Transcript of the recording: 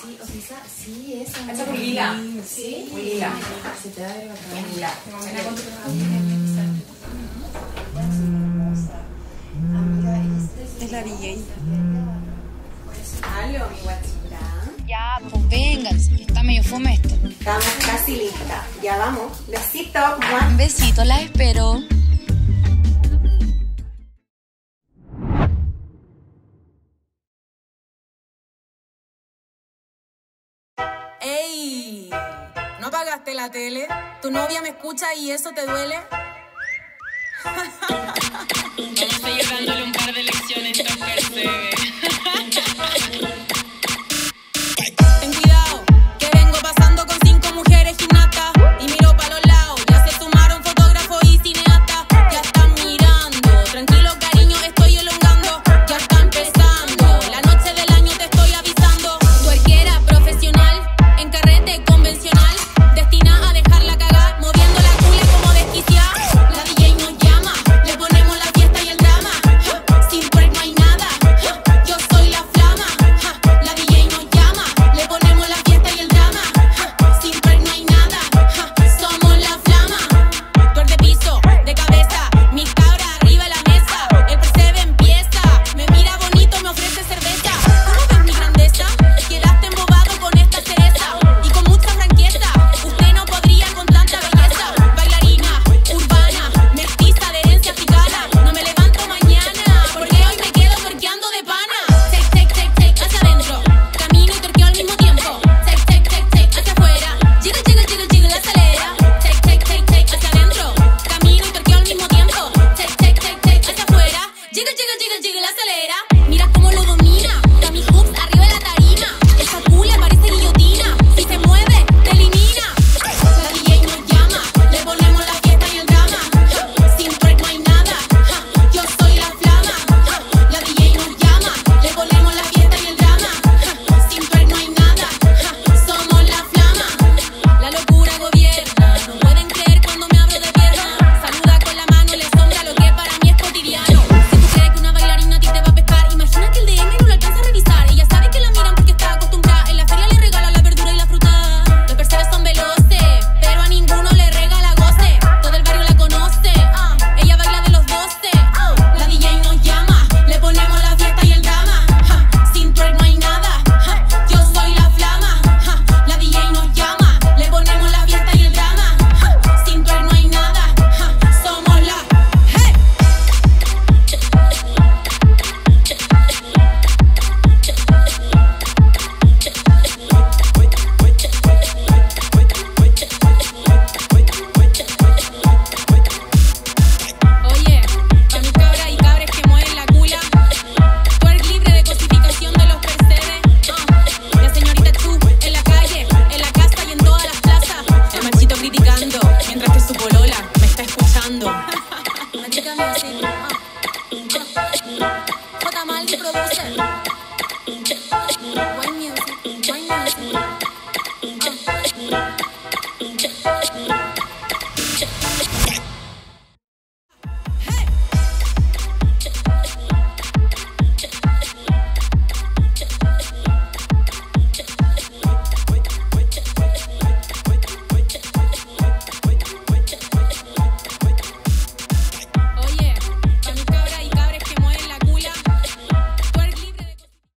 Sí, o sea, sí, esa. Hecha con lila. Sí. Muy lila. Se te da de verdad. Lila. Mira cuánto te va a hacer. Es la DJ. Aló, mi guachura. Ya, pues vénganse, que está medio fome esto. Estamos casi lista. Ya vamos. Besito. Un besito, las espero. ¡Ey! ¿No apagaste la tele? ¿Tu novia me escucha y eso te duele? Vamos a ir dándole un par de lecciones, entonces. Jota Maldi produce.